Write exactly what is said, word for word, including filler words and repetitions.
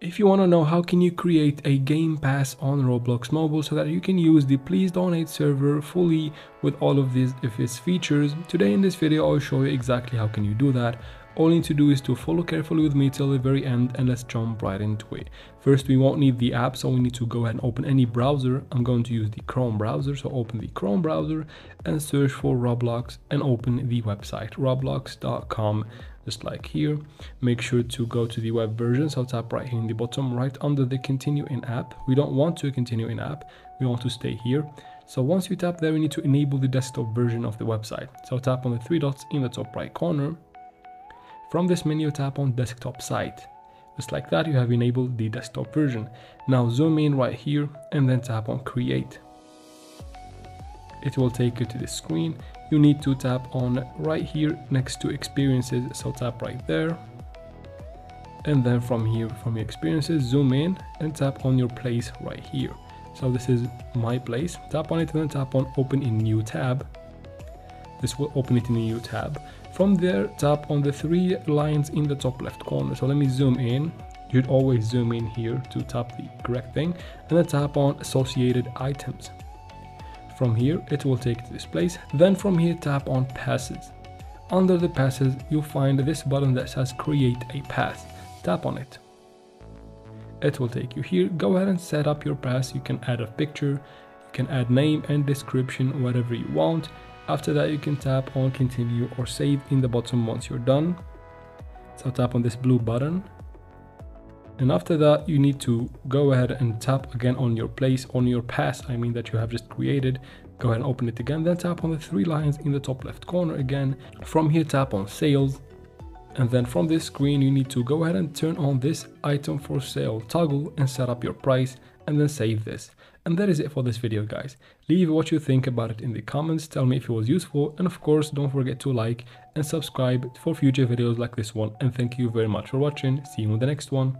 If you want to know how can you create a Game Pass on Roblox Mobile so that you can use the Please Donate server fully with all of these of its features, today in this video I'll show you exactly how can you do that. All you need to do is to follow carefully with me till the very end and let's jump right into it. First, we won't need the app, so we need to go ahead and open any browser. I'm going to use the Chrome browser, so open the Chrome browser and search for Roblox and open the website roblox dot com. Just like here, make sure to go to the web version, so tap right here in the bottom right under the continue in app. We don't want to continue in app, we want to stay here. So once you tap there, we need to enable the desktop version of the website, so tap on the three dots in the top right corner. From this menu, tap on desktop site. Just like that, you have enabled the desktop version. Now zoom in right here and then tap on create. It will take you to the screen. You need to tap on right here next to experiences, so tap right there, and then from here, from your experiences, zoom in and tap on your place right here. So this is my place, tap on it and then tap on open in new tab. This will open it in a new tab. From there, tap on the three lines in the top left corner. So let me zoom in. You'd always zoom in here to tap the correct thing, and then tap on associated items. From here, it will take to this place. Then from here, tap on passes. Under the passes, you'll find this button that says create a pass. Tap on it. It will take you here. Go ahead and set up your pass. You can add a picture, you can add name and description, whatever you want. After that, you can tap on continue or save in the bottom once you're done. So tap on this blue button. And after that, you need to go ahead and tap again on your place, on your pass, I mean, that you have just created. Go ahead and open it again, then tap on the three lines in the top left corner again. From here, tap on sales. And then from this screen, you need to go ahead and turn on this item for sale toggle and set up your price and then save this. And that is it for this video, guys. Leave what you think about it in the comments. Tell me if it was useful. And of course, don't forget to like and subscribe for future videos like this one. And thank you very much for watching. See you in the next one.